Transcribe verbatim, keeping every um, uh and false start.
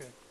Okay.